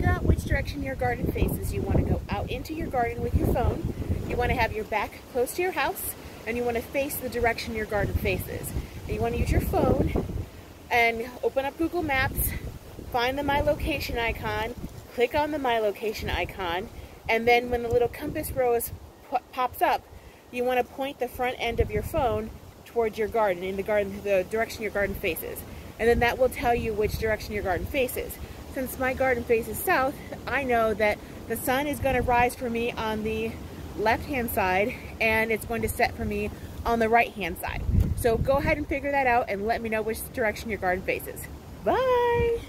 figure out which direction your garden faces. You want to go out into your garden with your phone. You want to have your back close to your house, and you want to face the direction your garden faces. And you want to use your phone and open up Google Maps, find the My Location icon, click on the My Location icon, and then when the little compass row pops up, you want to point the front end of your phone towards your garden, the direction your garden faces. And then that will tell you which direction your garden faces. Since my garden faces south, I know that the sun is going to rise for me on the left-hand side, and it's going to set for me on the right-hand side. So go ahead and figure that out and let me know which direction your garden faces. Bye!